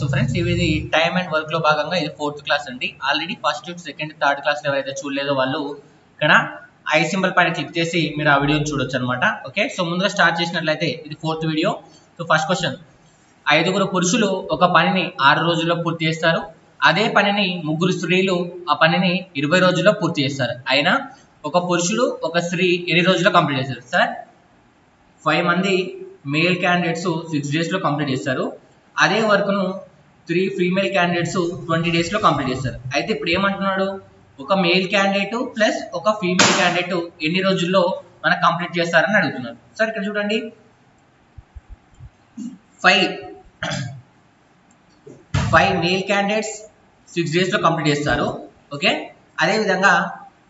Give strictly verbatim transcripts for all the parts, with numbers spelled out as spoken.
So friends ఇది time and work లో భాగంగా ఇది ఫోర్త్ క్లాస్ అండి. Already first second third class లో ఎవరైతే చూడలేదో వాళ్ళు ఇక్కడ ఐ సింబల్ పైన క్లిక్ చేసి మీరు ఆ వీడియోని చూడొచ్చు అనమాట. ఓకే, సో ముందుగా స్టార్ట్ చేసినట్లయితే ఇది fourth video. So first question, ఐదుగురు పురుషులు ఒక పనిని ఆరు రోజుల్లో పూర్తి చేస్తారు, అదే పనిని ముగ్గురు స్త్రీలు ఆ పనిని ఇరవై రోజుల్లో పూర్తి చేస్తారు. అయినా ఒక పురుషుడు ఒక స్త్రీ ఎన్ని రోజుల్లో కంప్లీట్ చేస్తారు సార్? ఫైవ్ మంది మేల్ క్యాండిడేట్స్ సిక్స్ డేస్లో కంప్లీట్ చేస్తారు, అదే వర్క్ను త్రీ ఫీమేల్ క్యాండిడేట్స్ ట్వంటీ డేస్లో కంప్లీట్ చేస్తారు. అయితే ఇప్పుడు ఏమంటున్నాడు, ఒక మేల్ క్యాండిడేట్ ప్లస్ ఒక ఫీమేల్ క్యాండిడేట్ ఎన్ని రోజుల్లో మనం కంప్లీట్ చేస్తారని అడుగుతున్నారు. సార్ ఇక్కడ చూడండి, five five male candidates six డేస్లో కంప్లీట్ చేస్తారు. ఓకే, అదేవిధంగా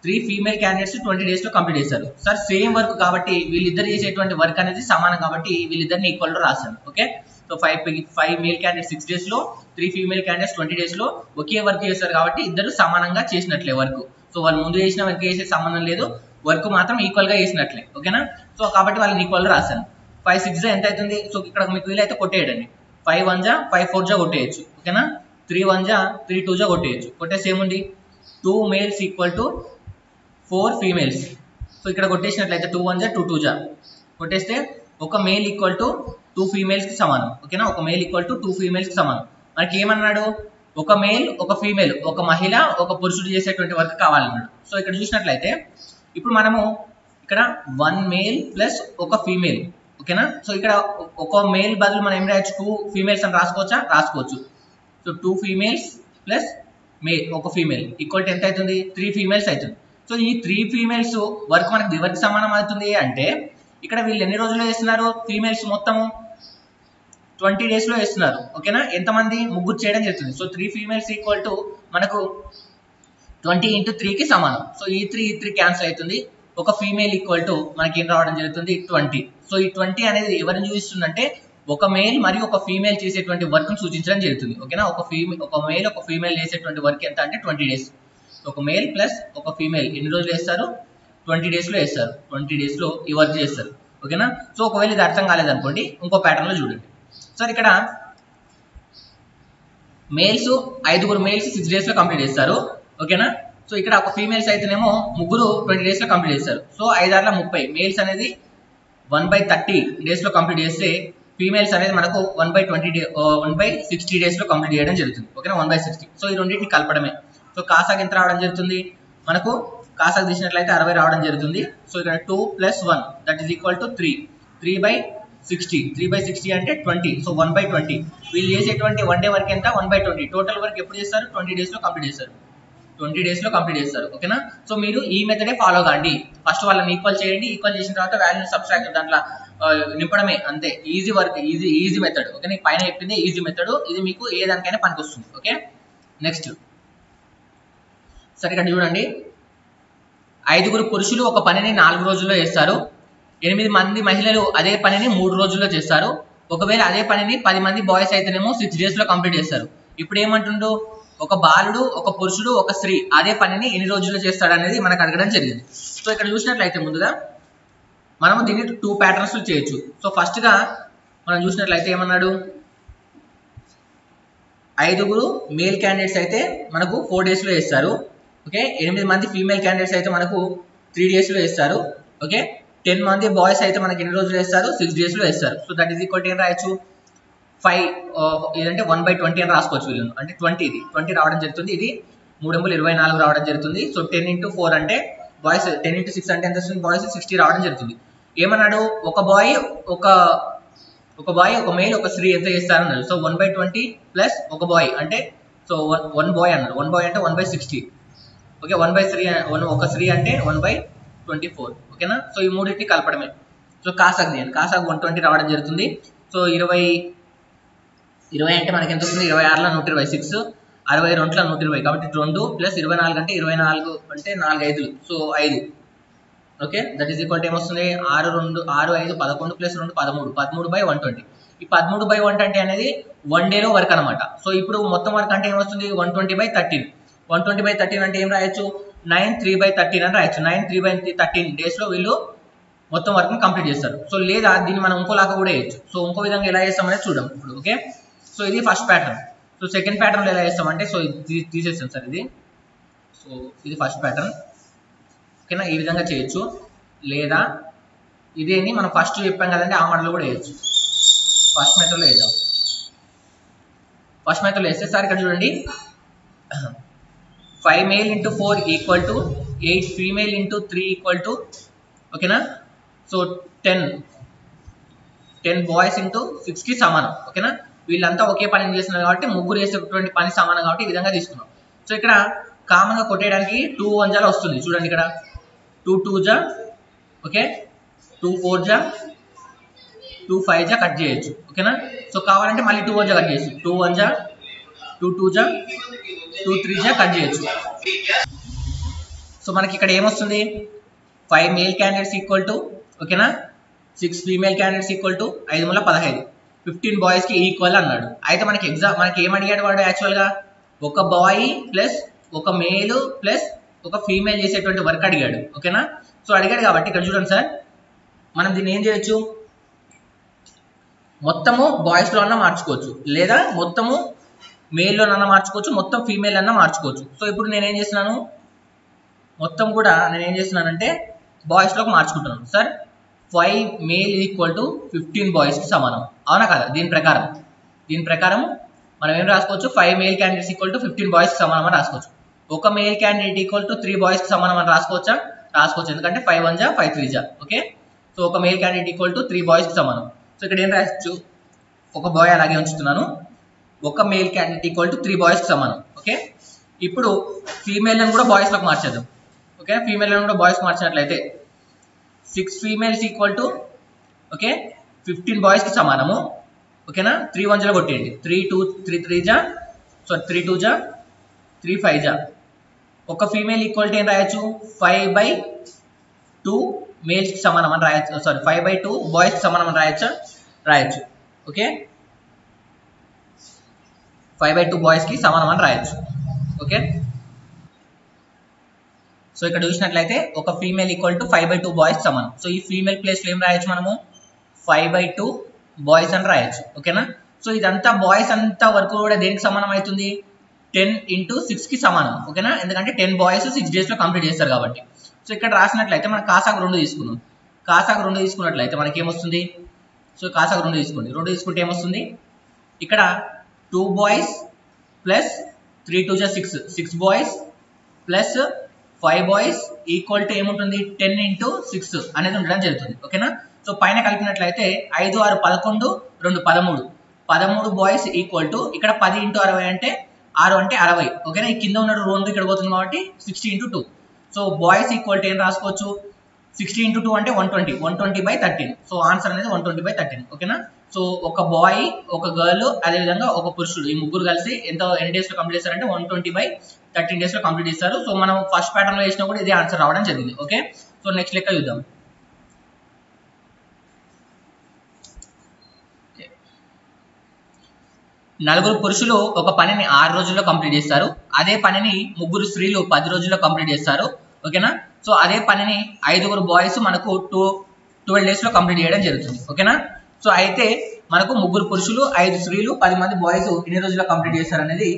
త్రీ ఫీమేల్ క్యాండిడేట్స్ ట్వంటీ డేస్లో కంప్లీట్ చేస్తారు. సార్ సేమ్ వర్క్ కాబట్టి వీళ్ళిద్దరు చేసేటువంటి వర్క్ అనేది సమానం కాబట్టి వీళ్ళిద్దరిని ఈక్వల్లో రాశాను. Okay, so five five male candidates six డేస్లో, త్రీ ఫీమేల్ క్యాండిడేట్స్ ట్వంటీ డేస్లో ఒకే వర్క్ చేస్తారు కాబట్టి ఇద్దరు సమానంగా చేసినట్లే వర్క్. సో వాళ్ళు ముందు చేసిన వర్క్ చేసే సంబంధం లేదు, వర్క్ మాత్రం ఈక్వల్గా చేసినట్లే. ఓకేనా, సో కాబట్టి వాళ్ళని ఈక్వల్లో రాశాను. ఫైవ్ సిక్స్ ఎంత అవుతుంది? సో ఇక్కడ మీకు వీలైతే కొట్టేయడండి, ఫైవ్ వన్ జా ఫైవ్ ఫోర్ జా కొట్టేయచ్చు. ఓకేనా, త్రీ వన్ జా త్రీ టూ జా కొట్టేయచ్చు. కొట్టేసి ఏముంది, two males equal to four females. So ఇక్కడ కొట్టేసినట్లయితే టూ వన్ జా టూ టూ జా కొట్టేస్తే ఒక మేల్ ఈక్వల్ టు టూ ఫీమేల్స్కి సమానం. ఓకేనా, ఒక మేల్ ఈక్వల్ టు టూ ఫీమేల్స్కి సమానం. మనకి ఏమన్నాడు, ఒక మేల్ ఒక ఫీమేల్ ఒక మహిళ ఒక పురుషుడు చేసేటువంటి వర్క్ కావాలన్నాడు. సో ఇక్కడ చూసినట్లయితే ఇప్పుడు మనము ఇక్కడ వన్ మేల్ ప్లస్ ఒక ఫీమేల్. ఓకేనా, సో ఇక్కడ ఒక మేల్ బదులు మనం ఏం రాయొచ్చు, టూ ఫీమేల్స్ అని రాసుకోవచ్చా? రాసుకోవచ్చు. So two females plus male ఒక ఫీమేల్ ఈక్వల్ టు ఎంత అవుతుంది, త్రీ ఫీమేల్స్ అవుతుంది. సో ఈ త్రీ ఫీమేల్స్ వర్క్ మనకి ఎవరికి సమానం అవుతుంది అంటే, ఇక్కడ వీళ్ళు ఎన్ని రోజుల్లో చేస్తున్నారు, ఫీమేల్స్ మొత్తము ట్వంటీ డేస్లో చేస్తున్నారు. ఓకేనా, ఎంతమంది, ముగ్గురు చేయడం జరుగుతుంది. So three females equal to మనకు ట్వంటీ ఇంటూ త్రీకి సమానం. సో ఈ త్రీ ఈ త్రీ క్యాన్సిల్ అవుతుంది, ఒక ఫీమేల్ ఈక్వల్ టు మనకి ఏం రావడం జరుగుతుంది, ట్వంటీ. సో ఈ ట్వంటీ అనేది ఎవరిని చూపిస్తుందంటే ఒక మేల్ మరియు ఒక ఫీమేల్ చేసేటువంటి వర్క్ను సూచించడం జరుగుతుంది. ఓకేనా, ఒక ఫీమే ఒక మేల్ ఒక ఫీమేల్ చేసేటువంటి వర్క్ ఎంత అంటే ట్వంటీ డేస్. ఒక మేల్ ప్లస్ ఒక ఫీమేల్ ఎన్ని రోజులు వేస్తారు, ట్వంటీ డేస్లో వేస్తారు, ట్వంటీ డేస్లో ఈ వర్క్ చేస్తారు. ఓకేనా, సో ఒకవేళ ఇది అర్థం కాలేదనుకోండి ఇంకో ప్యాటర్న్లో చూడండి. సార్ ఇక్కడ మేల్స్ ఐదుగురు మేల్స్ సిక్స్ డేస్లో కంప్లీట్ చేస్తారు. ఓకేనా, సో ఇక్కడ ఒక ఫీమేల్స్ అయితేనేమో ముగ్గురు ట్వంటీ డేస్లో కంప్లీట్ చేస్తారు. సో ఐదారులో ముప్పై, మేల్స్ అనేది వన్ బై థర్టీ డేస్లో కంప్లీట్ చేస్తే ఫీమేల్స్ అనేది మనకు one by twenty day one by sixty డేస్లో కంప్లీట్ చేయడం జరుగుతుంది. ఓకేనా, వన్ బై సిక్స్టీ. సో ఈ రెండింటిని కలపడమే. సో కాసాకి ఎంత రావడం జరుగుతుంది, మనకు కాసాకి తీసినట్లయితే అరవై రావడం జరుగుతుంది. సో ఇక్కడ two plus one that is equal to three, three by sixty, three by sixty అంటే twenty. So one by twenty వీళ్ళు చేసేటువంటి వన్ డే వర్క్ ఎంత, one by twenty. Total work ఎప్పుడు చేస్తారు, ట్వంటీ డేస్లో కంప్లీట్ చేస్తారు, ట్వంటీ డేస్లో కంప్లీట్ చేస్తారు. ఓకేనా, సో మీరు ఈ మెథడే ఫాలో కాండి. ఫస్ట్ వాళ్ళని ఈక్వల్ చేయండి, ఈక్వల్ చేసిన తర్వాత వాల్యూ సబ్స్ట్రాక్ట్ దాంట్లో నింపడమే, అంతే. Easy work, easy easy method. ఓకేనా, పైన చెప్పింది ఈజీ మెథడ్, ఇది మీకు ఏ దానికైనా పనికొస్తుంది. Okay, next. సరే ఇక్కడ చూడండి, ఐదుగురు పురుషులు ఒక పనిని నాలుగు రోజుల్లో చేస్తారు, ఎనిమిది మంది మహిళలు అదే పనిని మూడు రోజుల్లో చేస్తారు. ఒకవేళ అదే పనిని పది మంది బాయ్స్ అయితేనేమో సిక్స్ డేస్లో కంప్లీట్ చేస్తారు. ఇప్పుడు ఏమంటుండు, ఒక బాలుడు ఒక పురుషుడు ఒక స్త్రీ అదే పనిని ఎన్ని రోజుల్లో చేస్తాడు అనేది మనకు అడగడం జరిగింది. సో ఇక్కడ చూసినట్లయితే ముందుగా మనము దీన్ని టూ ప్యాటర్న్స్ చేయొచ్చు. సో ఫస్ట్గా మనం చూసినట్లయితే ఏమన్నాడు, ఐదుగురు మేల్ క్యాండిడేట్స్ అయితే మనకు ఫోర్ డేస్లో చేస్తారు. ఓకే, ఎనిమిది మంది ఫీమేల్ క్యాండిడేట్స్ అయితే మనకు త్రీ డేస్లో వేస్తారు. ఓకే, టెన్ మంది బాయ్స్ అయితే మనకి ఎన్ని రోజులు వేస్తారు, సిక్స్ డేస్లో వేస్తారు. So that is equal to ఏం రాయొచ్చు, ఫైవ్ ఏదంటే వన్ బై ట్వంటీ అని రాసుకోవచ్చు. వీళ్ళను అంటే ట్వంటీ, ఇది ట్వంటీ రావడం జరుగుతుంది, ఇది మూడు వందల ఇరవై నాలుగు రావడం జరుగుతుంది. సో టెన్ ఇంటూ ఫోర్ అంటే బాయ్స్, టెన్ ఇంటూ సిక్స్ అంటే ఎంత వస్తుంది, బాయ్స్ సిక్స్టీ రావడం జరుగుతుంది. ఏమన్నాడు, ఒక బాయ్ ఒక ఒక బాయ్ ఒక మేల్ ఒక స్త్రీ ఎంత చేస్తారన్నారు. So one by twenty plus ఒక బాయ్ అంటే, సో వన్ వన్ బాయ్ అన్నారు, వన్ బాయ్ అంటే one by sixty. Okay, one by three one ఒక త్రీ అంటే వన్ బై ట్వంటీ ఫోర్. ఓకేనా, సో ఈ మూడింటిని కలపడమే. సో కాసాకు తీయండి, కాసాకు వన్ ట్వంటీ రావడం జరుగుతుంది. సో ఇరవై ఇరవై అంటే మనకి ఎంత వస్తుంది, ఇరవై ఆరులో నూట ఇరవై సిక్స్, అరవై రెండులో నూట ఇరవై కాబట్టి రెండు ప్లస్ ఇరవై నాలుగు అంటే ఇరవై నాలుగు అంటే నాలుగు ఐదులు, సో ఐదు. Okay, that is equal to ఏమొస్తుంది, ఆరు రెండు ఆరు ఐదు పదకొండు ప్లస్ రెండు పదమూడు, పదమూడు బై వన్ ట్వంటీ. ఈ పదమూడు బై వన్ ట్వంటీ అనేది వన్ డేలో వర్క్ అనమాట. సో ఇప్పుడు మొత్తం వర్క్ అంటే ఏమొస్తుంది, one twenty by thirteen. One twenty by thirteen అంటే ఏం రాయొచ్చు, నైన్ త్రీ బై థర్టీన్ అని రాయొచ్చు. నైన్ త్రీ బై థర్టీన్ డేస్లో వీళ్ళు మొత్తం వర్క్ని కంప్లీట్ చేస్తారు. సో లేదా దీన్ని మనం ఇంకోలాగా కూడా వేయచ్చు. సో ఇంకో విధంగా ఎలా చేస్తామనేది చూడడం ఇప్పుడు. ఓకే, సో ఇది first pattern. So second pattern ఎలా చేస్తామంటే, సో ఇది తీసేస్తాం సార్ ఇది. సో ఇది ఫస్ట్ ప్యాటర్న్ ఓకేనా, ఈ విధంగా చేయొచ్చు. లేదా ఇదేని మనం ఫస్ట్ చెప్పాం కదండి ఆ మోడల్లో కూడా వేయచ్చు. ఫస్ట్ మెథడ్లో వేద్దాం. ఫస్ట్ మెథడ్లో వేస్తే సార్ ఇక్కడ చూడండి, five male into four equal to eight, female into three equal to ఓకేనా, so ten, ten boys into సిక్స్కి సమానం ఓకేనా. వీళ్ళంతా ఒకే పని చేస్తున్నారు కాబట్టి ముగ్గురు వేసేటువంటి పని సమానం కాబట్టి ఈ విధంగా తీసుకున్నాం. సో ఇక్కడ కామన్గా కొట్టేయడానికి టూ వన్ జాల వస్తుంది చూడండి, ఇక్కడ టూ టూ జా ఓకే, టూ ఫోర్ జా, టూ ఫైవ్ జా కట్ చేయొచ్చు ఓకేనా. సో కావాలంటే మళ్ళీ టూ వన్ జా కట్ చేయొచ్చు, టూ వన్ జా, టూ టూ జా, టూ త్రీ జా కట్ చేయొచ్చు. సో మనకి ఇక్కడ ఏమొస్తుంది, five male candidates equal to ఓకేనా, six female candidates equal to ఐదు మూల పదహైదు, ఫిఫ్టీన్ బాయ్స్కి ఈక్వల్ అన్నాడు. అయితే మనకి ఎగ్జామ్ మనకి ఏమడిగాడు వాడు, యాక్చువల్గా ఒక బాయ్ ప్లస్ ఒక మేల్ ప్లస్ ఒక ఫీమేల్ చేసేటువంటి వర్క్ అడిగాడు ఓకేనా. సో అడిగాడు కాబట్టి ఇక్కడ చూడండి సార్, మనం దీన్ని ఏం చేయొచ్చు, మొత్తము బాయ్స్లో అన్నా మార్చుకోవచ్చు, లేదా మొత్తము మేల్లోనన్నా మార్చుకోవచ్చు, మొత్తం ఫీమేల్ అన్నా మార్చుకోవచ్చు. సో ఇప్పుడు నేనేం చేస్తున్నాను, మొత్తం కూడా నేనేం చేస్తున్నానంటే బాయ్స్లోకి మార్చుకుంటున్నాను. Sir five male equal to fifteen బాయ్స్కి సమానం అవునా కదా, దీని ప్రకారం దీని ప్రకారం మనం ఏం రాసుకోవచ్చు, five male candidates equal to fifteen బాయ్స్కి సమానం అని రాసుకోవచ్చు, ఒక male candidate equal to three బాయ్స్కి సమానం అని రాసుకోవచ్చా, రాసుకోవచ్చు, ఎందుకంటే ఫైవ్ వన్ జా ఫైవ్ త్రీ జా ఓకే. సో ఒక male candidate equal to three బాయ్స్కి సమానం. సో ఇక్కడ ఏం రాయచ్చు, ఒక బాయ్ అలాగే ఉంచుతున్నాను, ఒక male candidate equal to three బాయ్స్కి సమానం ఓకే. ఇప్పుడు ఫీమేల్ని కూడా బాయ్స్లోకి మార్చేద్దాం ఓకే. ఫీమేల్ని కూడా బాయ్స్కి మార్చినట్లయితే six females equal to okay fifteen బాయ్స్కి సమానము ఓకేనా. త్రీ వన్ జా కొట్టేయండి, త్రీ టూ త్రీ త్రీ జా, సో త్రీ టూ జా, త్రీ ఫైవ్ జా, ఒక ఫీమేల్ ఈక్వల్ టు ఏం రాయొచ్చు, ఫైవ్ బై టూ మేల్స్కి సమానం అని రాయొచ్చు, సారీ ఫైవ్ బై టూ బాయ్స్కి సమానం అని రాయొచ్చా, రాయొచ్చు ఓకే. ఫైవ్ బై టూ బాయ్స్కి సమానం అని రాయొచ్చు ఓకే. సో ఇక్కడ చూసినట్లయితే ఒక female equal to five by two boys సమానం. సో ఈ ఫీమేల్ ప్లేస్లో ఏం రాయొచ్చు మనము, ఫైవ్ బై టూ బాయ్స్ అని రాయొచ్చు ఓకేనా. సో ఇదంతా బాయ్స్ అంతా వరకు కూడా దేనికి సమానం అవుతుంది, టెన్ ఇంటూ సిక్స్కి సమానం ఓకేనా, ఎందుకంటే టెన్ బాయ్స్ సిక్స్ డేస్లో కంప్లీట్ చేస్తారు కాబట్టి. సో ఇక్కడ రాసినట్లయితే మనం కాసాకు రెండు తీసుకున్నాం, కాసాకు రెండు తీసుకున్నట్లయితే మనకి ఏమొస్తుంది, సో కాసాకు రెండు తీసుకోండి, రెండు తీసుకుంటే ఏమొస్తుంది, ఇక్కడ two boys plus three two జా six, six boys plus five boys equal to ఏముంటుంది, టెన్ ఇంటూ సిక్స్ అనేది ఉండడం జరుగుతుంది ఓకేనా. సో పైన కలిపినట్లయితే ఐదు ఆరు పదకొండు, రెండు పదమూడు, పదమూడు బాయ్స్ ఈక్వల్ టు ఇక్కడ పది ఇంటూ అరవై అంటే ఆరు అంటే అరవై ఓకేనా. ఈ కింద ఉన్న రెండు ఇక్కడ పోతుంది కాబట్టి sixty into two. So boys equal to ఏం రాసుకోవచ్చు, సిక్స్టీ ఇంటూ టూ అంటే one twenty, one twenty by thirteen. So answer అనేది వన్ ట్వంటీ బై థర్టీన్ ఓకేనా. సో ఒక బాయ్ ఒక గర్ల్ అదేవిధంగా ఒక పురుషుడు ఈ ముగ్గురు కలిసి ఎంత ఎన్ని డేస్లో కంప్లీట్ చేస్తారంటే వన్ ట్వంటీ బై థర్టీన్ డేస్లో కంప్లీట్ చేస్తారు. సో మనం ఫస్ట్ ప్యాటర్న్లో వేసినా కూడా ఇదే ఆన్సర్ రావడం జరిగింది ఓకే. సో నెక్స్ట్ లెక్క చూద్దాం. నలుగురు పురుషులు ఒక పనిని ఆరు రోజుల్లో కంప్లీట్ చేస్తారు, అదే పనిని ముగ్గురు స్త్రీలు పది రోజుల్లో కంప్లీట్ చేస్తారు ఓకేనా. సో అదే పనిని ఐదుగురు బాయ్స్ మనకు టూ ట్వెల్వ్ డేస్లో కంప్లీట్ చేయడం జరుగుతుంది ఓకేనా. సో అయితే మనకు ముగ్గురు పురుషులు ఐదు స్త్రీలు పది మంది బాయ్స్ ఎన్ని రోజుల్లో కంప్లీట్ చేస్తారు అనేది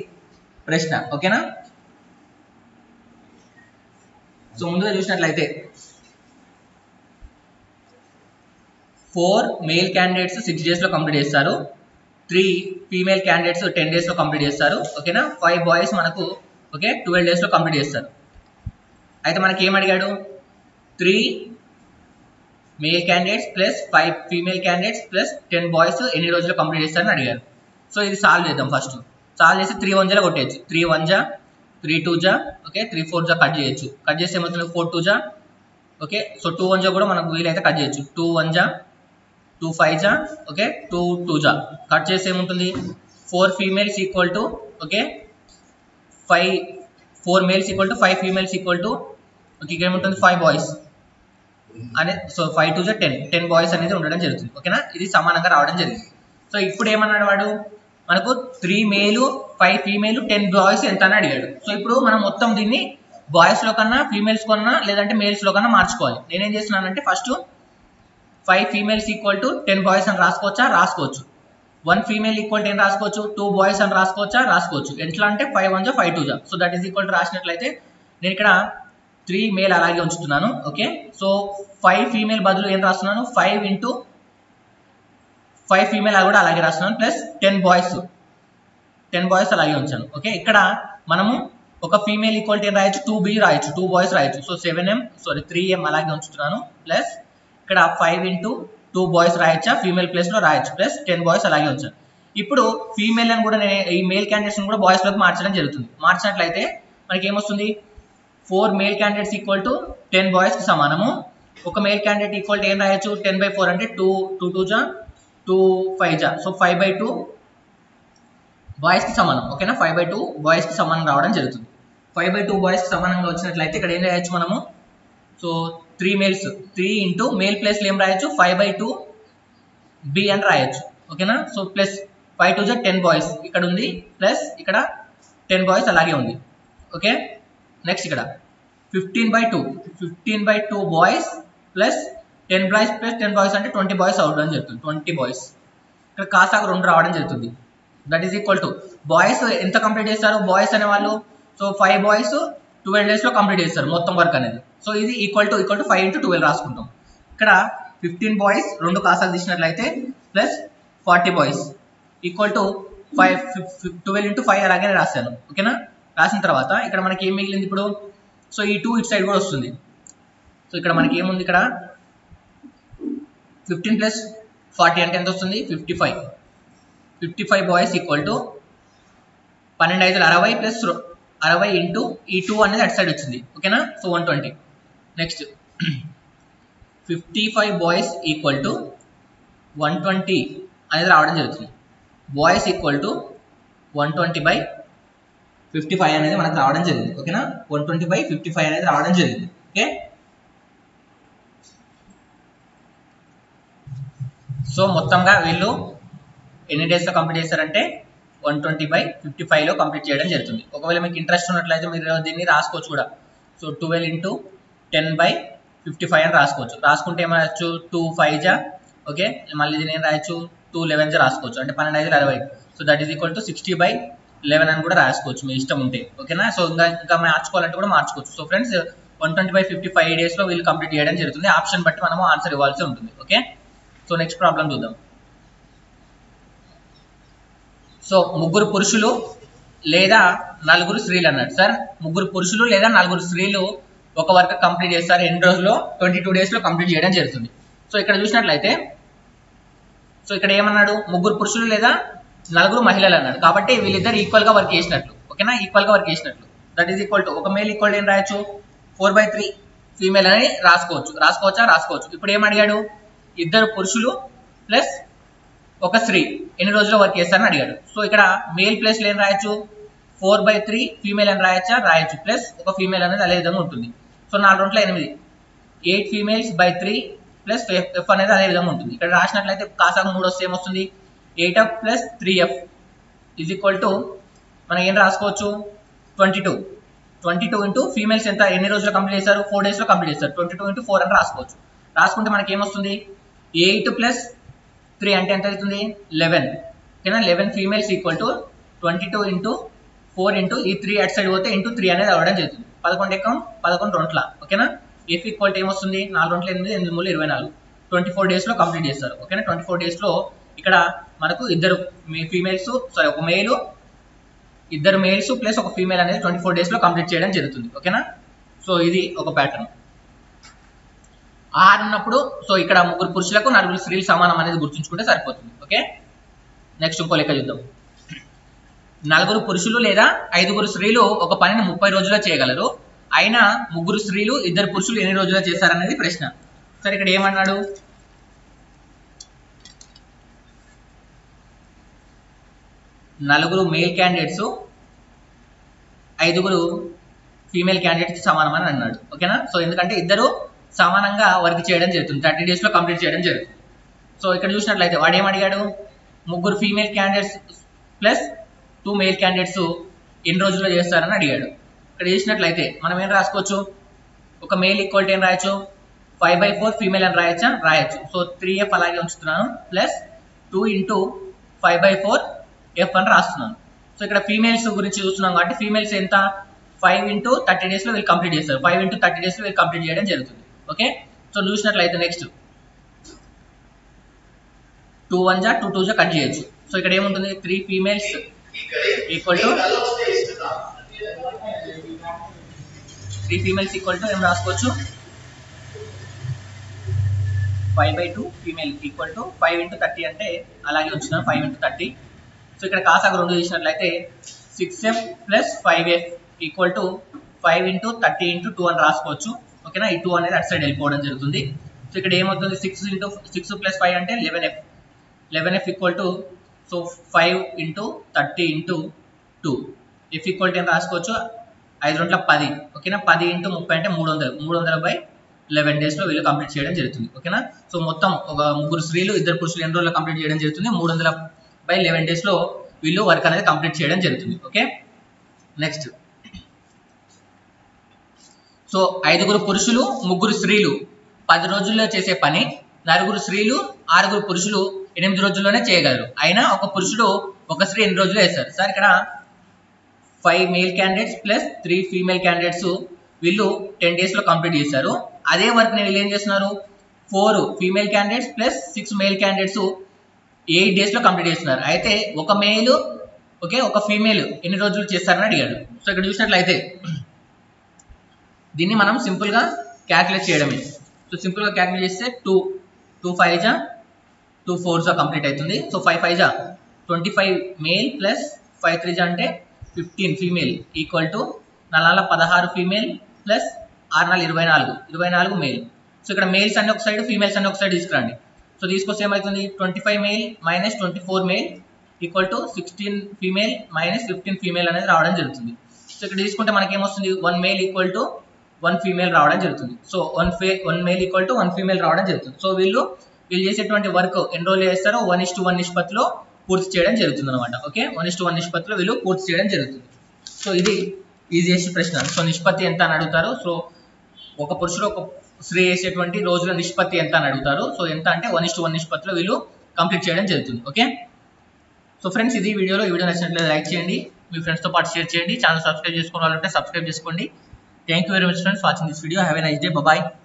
ప్రశ్న ఓకేనా. సో ముందుగా చూసినట్లయితే ఫోర్ మేల్ క్యాండిడేట్స్ సిక్స్ డేస్లో కంప్లీట్ చేస్తారు, త్రీ ఫీమేల్ క్యాండిడేట్స్ టెన్ డేస్లో కంప్లీట్ చేస్తారు ఓకేనా. ఫైవ్ బాయ్స్ మనకు ఓకే ట్వెల్వ్ డేస్లో కంప్లీట్ చేస్తారు. అయితే మనకి ఏం అడిగాడు, three male candidates plus five female candidates plus ten boys ఎన్ని రోజుల్లో కంప్లీట్ చేస్తారని అడిగారు. సో ఇది సాల్వ్ చేద్దాం. ఫస్ట్ సాల్వ్ చేసి త్రీ వన్ జా కొట్టేయచ్చు, త్రీ వన్ జా, త్రీ టూ జా ఓకే, త్రీ ఫోర్ జా కట్ చేయొచ్చు, కట్ చేస్తే ఏమవుతుంది ఫోర్ టూ జా ఓకే. సో టూ వన్ జా కూడా మనకు వీలైతే కట్ చేయొచ్చు, టూ వన్ జా, టూ ఫైవ్ జా ఓకే, టూ టూ జా కట్ చేస్తే ఏముంటుంది, four females equal to okay five, four males equal to five females equal to okay. ఇక్కడ ఏముంటుంది ఫైవ్ బాయ్స్ అనే, సో ఫైవ్ టూ జా టెన్, టెన్ బాయ్స్ అనేది ఉండడం జరుగుతుంది ఓకేనా. ఇది సమానంగా రావడం జరిగింది. సో ఇప్పుడు ఏమన్నాడు వాడు, మనకు త్రీ మేలు ఫైవ్ ఫీమేలు టెన్ బాయ్స్ ఎంత అని అడిగాడు. సో ఇప్పుడు మనం మొత్తం దీన్ని బాయ్స్లో కన్నా ఫీమేల్స్ కన్నా లేదంటే మేల్స్లో కన్నా మార్చుకోవాలి. నేనేం చేస్తున్నానంటే first five females equal to ten boys అని రాసుకోవచ్చా, రాసుకోవచ్చు. వన్ ఫీమేల్ ఈక్వల్ టు ఏం రాసుకోవచ్చు, టూ బాయ్స్ అని రాసుకోవచ్చా, రాసుకోవచ్చు. ఎట్లా అంటే ఫైవ్ వన్ జా ఫైవ్ టూ జా, so that is equal to రాసినట్లయితే నేను ఇక్కడ త్రీ మేల్ అలాగే ఉంచుతున్నాను. ఓకే, సో ఫైవ్ ఫీమేల్ బదులు ఏం రాస్తున్నాను, ఫైవ్ ఇంటూ ఫైవ్ ఫీమేల్ కూడా అలాగే రాస్తున్నాను, plus ten boys, ten boys అలాగే ఉంచాను. ఓకే, ఇక్కడ మనము ఒక ఫీమేల్ ఈక్వల్ టు ఏం రాయొచ్చు, టూ బి రాయొచ్చు, టూ బాయ్స్ రాయొచ్చు. So seven M sorry three M అలాగే ఉంచుతున్నాను, ప్లస్ ఇక్కడ ఫైవ్ ఇంటూ టూ బాయ్స్ రాయొచ్చా, ఫీమేల్ ప్లేస్లో రాయొచ్చు, ప్లస్ టెన్ బాయ్స్ అలాగే ఉంచాను. ఇప్పుడు ఫీమేల్ అని కూడా నేను ఈ మేల్ క్యాండిడేట్స్ని కూడా బాయ్స్లోకి మార్చడం జరుగుతుంది. మార్చినట్లయితే మనకి ఏమొస్తుంది, four male candidates equal to ten బాయ్స్కి సమానము. ఒక మేల్ క్యాండిడేట్ ఈక్వల్ టు ఏం రాయొచ్చు, టెన్ బై ఫోర్ అంటే టూ టూ టూ జా టూ ఫైవ్ జా, సో ఫైవ్ బై టూ బాయ్స్కి సమానం. ఓకేనా, ఫైవ్ బై టూ బాయ్స్కి సమానం రావడం జరుగుతుంది. ఫైవ్ బై టూ బాయ్స్కి సమానంగా వచ్చినట్లయితే ఇక్కడ ఏం రాయొచ్చు మనము, so three males, three into male ప్లేస్లో ఏం రాయొచ్చు, ఫైవ్ బై టూ బి అని రాయొచ్చు. ఓకేనా, సో ప్లస్ ఫైవ్ టూ జా టెన్ బాయ్స్ ఇక్కడ ఉంది, ప్లస్ ఇక్కడ టెన్ బాయ్స్ అలాగే ఉంది. ఓకే, నెక్స్ట్ ఇక్కడ fifteen by two, fifteen by two boys plus ten boys plus ten boys అంటే ట్వంటీ బాయ్స్ అవడం జరుగుతుంది, ట్వంటీ బాయ్స్. ఇక్కడ కాసాకు రెండు రావడం జరుగుతుంది. That is equal to boys ఎంత కంప్లీట్ చేస్తారు బాయ్స్ అనేవాళ్ళు, సో ఫైవ్ బాయ్స్ ట్వెల్వ్ డేస్లో కంప్లీట్ చేస్తారు మొత్తం వర్క్ అనేది. సో ఇది equal to equal to five into twelve రాసుకుంటాం. ఇక్కడ ఫిఫ్టీన్ బాయ్స్ రెండు కాసాలు తీసినట్లయితే plus forty boys equal to five twelve into five అలాగే రాశాను. ఓకేనా, రాసిన తర్వాత ఇక్కడ మనకి ఏం మిగిలింది ఇప్పుడు, సో ఈ టూ ఇట్ సైడ్ కూడా వస్తుంది. సో ఇక్కడ మనకి ఏముంది, ఇక్కడ ఫిఫ్టీన్ ప్లస్ ఫార్టీ అంటే ఎంత వస్తుంది, fifty five, fifty five boys equal to పన్నెండు ఐదు అరవై ప్లస్ అరవై ఇంటూ ఈ టూ అనేది అటు సైడ్ వచ్చింది. ఓకేనా, so one twenty. Next fifty five boys equal to one twenty అనేది రావడం జరుగుతుంది. Boys equal to one twenty by fifty five అనేది మనకు రావడం జరిగింది. ఓకేనా, one twenty by fifty five అనేది రావడం జరిగింది. ఓకే, సో మొత్తంగా వీళ్ళు ఎన్ని డేస్లో కంప్లీట్ చేస్తారంటే వన్ ట్వంటీ బై ఫిఫ్టీ ఫైవ్లో కంప్లీట్ చేయడం జరుగుతుంది. ఒకవేళ మీకు ఇంట్రెస్ట్ ఉన్నట్లయితే మీరు దీన్ని రాసుకోవచ్చు కూడా. So twelve into ten by fifty five అని రాసుకోవచ్చు. రాసుకుంటే ఏమి రాయొచ్చు, టూ ఫైవ్ జా, ఓకే మళ్ళీ దీని ఏం రాయొచ్చు, టూ లెవెన్ జా రాసుకోవచ్చు, అంటే పన్నెండు ఐదు అరవై. So that is equal to sixty by eleven అని కూడా రాసుకోవచ్చు మీ ఇష్టం ఉంటే. ఓకేనా, సో ఇంకా ఇంకా మార్చుకోవాలంటే కూడా మార్చుకోవచ్చు. So friends one twenty by fifty five డేస్లో వీళ్ళు కంప్లీట్ చేయడం జరుగుతుంది. ఆప్షన్ బట్టి మనము ఆన్సర్ ఇవ్వాల్సి ఉంటుంది. ఓకే, సో నెక్స్ట్ ప్రాబ్లం చూద్దాం. సో ముగ్గురు పురుషులు లేదా నలుగురు స్త్రీలు అన్నాడు సార్. ముగ్గురు పురుషులు లేదా నలుగురు స్త్రీలు ఒక వర్క్ కంప్లీట్ చేస్తారు ఎన్ని రోజుల్లో, ట్వంటీ టూ డేస్లో కంప్లీట్ చేయడం జరుగుతుంది. సో ఇక్కడ చూసినట్లయితే, సో ఇక్కడ ఏమన్నాడు, ముగ్గురు పురుషులు లేదా నలుగురు మహిళలు అన్నాడు, కాబట్టి వీళ్ళిద్దరు ఈక్వల్గా వర్క్ చేసినట్లు. ఓకేనా, ఈక్వల్గా వర్క్ చేసినట్లు దట్ ఈస్ ఈక్వల్ టు ఒక మేల్ ఈక్వల్ ఏం రాయొచ్చు, ఫోర్ బై త్రీ ఫీమేల్ అని రాసుకోవచ్చు. రాసుకోవచ్చా, రాసుకోవచ్చు. ఇప్పుడు ఏమడిగాడు, ఇద్దరు పురుషులు ప్లస్ ఒక స్త్రీ ఎన్ని రోజుల్లో వర్క్ చేస్తారని అడిగాడు. సో ఇక్కడ మేల్ ప్లేస్లో ఏం రాయొచ్చు, ఫోర్ బై త్రీ ఫీమేల్ అని రాయొచ్చా, రాయొచ్చు, ప్లస్ ఒక ఫీమేల్ అనేది అదే విధంగా ఉంటుంది. సో నాలుగు రోజుల ఎనిమిది, eight females by three plus F అనేది అదే విధంగా ఉంటుంది. ఇక్కడ రాసినట్లయితే కాసాకు మూడు వస్తే ఏమొస్తుంది, eight F plus three F is equal to మనం ఏం రాసుకోవచ్చు, twenty two. Twenty two into females ఎంత ఎన్ని రోజులు కంప్లీట్ చేస్తారు, ఫోర్ డేస్లో కంప్లీట్ చేస్తారు, ట్వంటీ టూ ఇంటూ ఫోర్ అని రాసుకోవచ్చు. రాసుకుంటే మనకి ఏమొస్తుంది, ఎయిట్ ప్లస్ త్రీ అంటే ఎంత అవుతుంది, లెవెన్. ఓకేనా, eleven females equal to twenty two into four into ఈ త్రీ అటు సైడ్ పోతే ఇంటూ త్రీ అనేది అవ్వడం జరుగుతుంది. పదకొండు ఎక్కం పదకొండు రొంట్ల. ఓకేనా, ఎఫ్ ఈక్వల్ టు ఏమొస్తుంది, నాలుగు రొంట్ల ఎనిమిది, ఎనిమిది మూడు ఇరవై నాలుగు, ట్వంటీ ఫోర్ డేస్లో కంప్లీట్ చేస్తారు. ఓకేనా, ట్వంటీ ఫోర్ డేస్లో ఇక్కడ మనకు ఇద్దరు ఫీమేల్స్ సారీ ఒక మేలు ఇద్దరు మేల్స్ ప్లస్ ఒక ఫీమేల్ అనేది ట్వంటీ ఫోర్ డేస్లో కంప్లీట్ చేయడం జరుగుతుంది. ఓకేనా, సో ఇది ఒక ప్యాటర్న్. ఆరు ఉన్నప్పుడు సో ఇక్కడ ముగ్గురు పురుషులకు నలుగురు స్త్రీలు సమానం అనేది గుర్తుంచుకుంటే సరిపోతుంది. ఓకే, నెక్స్ట్ ఇంకో లెక్క చూద్దాం. నలుగురు పురుషులు లేదా ఐదుగురు స్త్రీలు ఒక పనిని ముప్పై రోజుల్లో చేయగలరు, అయినా ముగ్గురు స్త్రీలు ఇద్దరు పురుషులు ఎన్ని రోజుల్లో చేశారనేది ప్రశ్న. సరే ఇక్కడ ఏమన్నాడు, నలుగురు మేల్ క్యాండిడేట్స్ ఐదుగురు ఫీమేల్ క్యాండిడేట్స్ సమానం అని అన్నాడు. ఓకేనా, సో ఎందుకంటే ఇద్దరు సమానంగా వర్క్ చేయడం జరుగుతుంది, థర్టీ డేస్లో కంప్లీట్ చేయడం జరుగుతుంది. సో ఇక్కడ చూసినట్లయితే వాడు ఏమడిగాడు, ముగ్గురు female candidates plus two male candidates ఎన్ని రోజుల్లో చేస్తారని అడిగాడు. ఇక్కడ చూసినట్లయితే మనం ఏం రాసుకోవచ్చు, ఒక మేల్ ఈక్వల్ టు ఏం రాయొచ్చు, ఫైవ్ బై ఫోర్ ఫీమేల్ అని రాయొచ్చా, రాయొచ్చు. సో త్రీ ఎఫ్ అలాగే ఉంచుతున్నాను, plus two into five by four F रास्ना सो इक फीमेल चूंकि female five into thirty days will complete five into thirty days will complete जरूर ओके सो चूस next two one जा टू टू जा cut so इकट्ठे three female equal to three female equal to M रास्को five by two female equal to five into thirty अंत अलागे वो five into thirty so इक रूसते six F plus five F equal to five into thirty into two అని రాసుకోవచ్చు ఓకేనా ఈ to అనేది అట్ సైడ్ వెళ్ళిపోవడం జరుగుతుంది సో ఇక్కడ ఏమవుతుంది six into six plus five అంటే eleven F eleven F equal to so five into thirty into two f equal to ఎంత రాసుకోవచ్చు फाइव రూట్ टेन ఓకేనా टेन ఇంటూ थर्टी అంటే three hundred three hundred by eleven days లో వీళ్ళు complete చేయడం జరుగుతుంది ఓకేనా సో మొత్తం ఒక ముగ్గురు స్త్రీలు ఇద్దరు పురుషులు ఎన్ని రోజుల్లో కంప్లీట్ చేయడం జరుగుతుంది three hundred by eleven days లో వీళ్ళు వర్క్ అనేది కంప్లీట్ చేయడం జరుగుతుంది ఓకే నెక్స్ట్ సో ఐదుగురు పురుషులు ముగ్గురు స్త్రీలు పది రోజుల్లో చేసే పని నలుగురు స్త్రీలు ఆరుగురు పురుషులు ఎనిమిది రోజుల్లోనే చేయగలరు అయినా ఒక పురుషుడు ఒక స్త్రీ ఎన్ని రోజుల్లో చేస్తారు సార్ ఇక్కడ five male candidates plus three female candidates వీళ్ళు टेन డేస్ లో కంప్లీట్ చేశారు అదే వర్క్ ని వీళ్ళు ఏం చేస్తున్నారు four female candidates plus six male candidates eight days లో కంప్లీట్ చేస్తున్నారు అయితే ఒక మేల్ ఓకే ఒక ఫీమేల్ ఎన్ని రోజులు చేస్తారని అడిగారు సో ఇక్కడ చూసినట్లయితే दी मन सिंपल क्यालक्युलेटमे so simple calculate two two five जा टू फोर जा कंप्लीट सो फाइव फाइव जा twenty five male plus five three जा अंटे फिफ्टीन फीमेल ईक्वल टू नाल पदहार फीमेल प्लस आर नाल इरवै नालुगु इरवै नालुगु मेल सो इक्कड मेल्स अन्नी ओक साइड फीमेल्स अन्नी ओक साइड तीसुकुरंडी सो तीसुकोस्ते एमवुतुंदी twenty five male minus twenty four male equal to sixteen female minus fifteen female अनेदी रावडम जरुगुतुंदी सो इक्कड तीसुकुंटे मनकि एम वस्तुंदी one male equal to one female रावడం జరుగుతుంది so one male equal to one female రావడం జరుగుతుంది సో వీళ్ళు వీళ్ళు చేసేటువంటి వర్క్ ఎన్రోల్ చేస్తారో वन इज़ टू वन నిష్పత్తిలో పూర్తి చేయడం జరుగుతుంది అన్నమాట okay one is to one నిష్పత్తిలో వీళ్ళు పూర్తి చేయడం జరుగుతుంది సో ఇది ఈజీయెస్ట్ ప్రశ్న సో నిష్పత్తి ఎంత అని అడుగుతారు సో ఒక పురుషుడు ఒక స్త్రీ చేసేటువంటి రోజుల నిష్పత్తి ఎంత అని అడుగుతారు సో ఎంత అంటే वन इज़ टू वन నిష్పత్తిలో వీళ్ళు కంప్లీట్ చేయడం జరుగుతుంది ఓకే సో ఫ్రెండ్స్ ఇది వీడియోలో ఈ వీడియో నచ్చినట్లయితే లైక్ చేయండి మీ ఫ్రెండ్స్ తో పాటు షేర్ చేయండి ఛానల్ సబ్స్క్రైబ్ చేసుకోవాలంటే సబ్స్క్రైబ్ చేసుకోండి Thank you very much friends for watching this video. Have a nice day. Bye bye.